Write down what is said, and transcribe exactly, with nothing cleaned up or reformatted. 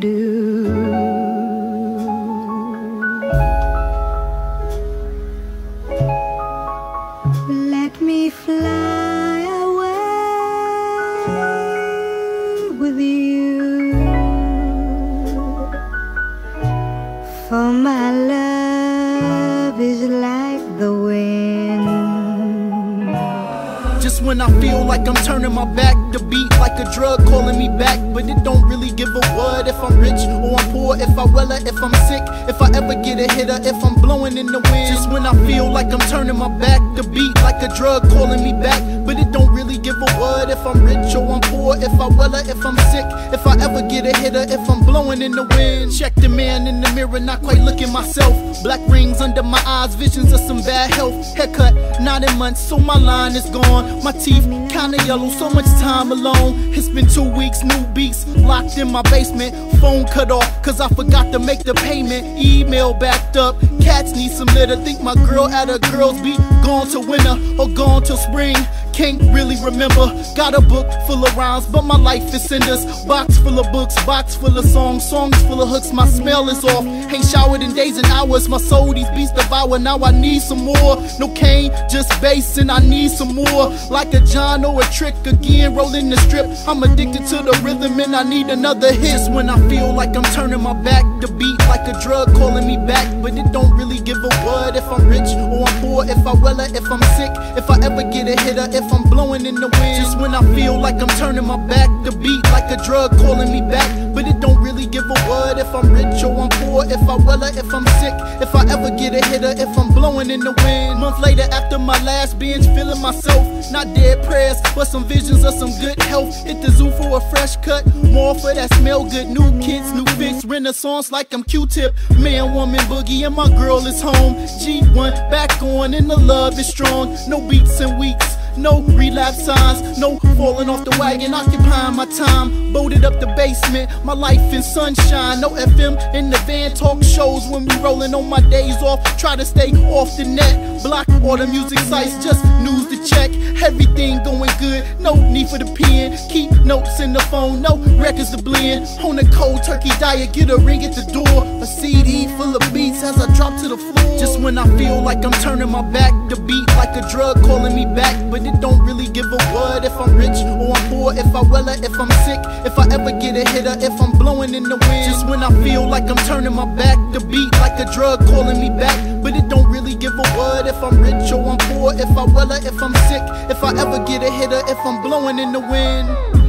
do. For my love is like the wind. Just when I feel like I'm turning my back, the beat like a drug calling me back. But it don't really give a word if I'm rich or I'm poor, if I well or if I'm sick, if I ever get a hitter, if I'm blowing in the wind. Just when I feel like I'm turning my back, the beat like a drug calling me back. But it don't really give a word if I'm rich or I'm poor, if I well or if I'm sick, if I ever get a hitter, if I'm blowing in the wind. Check the man in the mirror, not quite looking myself. Black rings under my eyes, visions of some bad health. Haircut, nine months, so my line is gone. My teeth kinda yellow, so much time alone. It's been two weeks, new beats, locked in my basement. Phone cut off, cause I forgot to make the payment. Email backed up, cats need some litter. Think my girl at her girls beat, gone to winter or gone till spring. Can't really remember, got a book full of rhymes, but my life is cinders. Box full of books, box full of songs, songs full of hooks, my smell is off. Ain't showered in days and hours, my soul these beats devour, now I need some more. No cane, just bass and I need some more. Like a John or a Trick, again rolling the strip. I'm addicted to the rhythm and I need another hit. When I feel like I'm turning my back, the beat like a drug calling me back. But it don't really give a word if I'm rich or I'm poor, if I well or if I'm sick, if I ever get a hitter, if I'm blowing in the wind. Just when I feel like I'm turning my back, the beat like a drug calling me back. But it don't really give a word if I'm rich or I'm poor, if I well or if I'm sick, if I ever get a hitter, if I'm blowing in the wind. Month later after my last binge, feeling myself. Not dead prayers, but some visions of some good health. Hit the zoo for a fresh cut, more for that smell good. New kids, new fits, renaissance like I'm Q-Tip. Man, woman, boogie, and my girl is home. G one, back on, and the love is strong. No weeks and weeks, no relapse signs, no falling off the wagon, occupying my time. Boated up the basement, my life in sunshine. No F M in the van, talk shows when we rolling on my days off. Try to stay off the net, block all the music sites, just news to check. Everything going good, no need for the pen. Keep notes in the phone, no records to blend. On a cold turkey diet, get a ring at the door. A C D full of beats as I drop to the floor. Just when I feel like I'm turning my back, the beat like a drug calling me back. But it don't really give a word if I'm rich or I'm poor, if I well or if I'm sick, if I ever get a hitter, if I'm blowing in the wind. Just when I feel like I'm turning my back, the beat like a drug calling me back. But it don't really give a word if I'm rich or I'm poor, if I well or if I'm sick, if I ever get a hitter, if I'm blowing in the wind.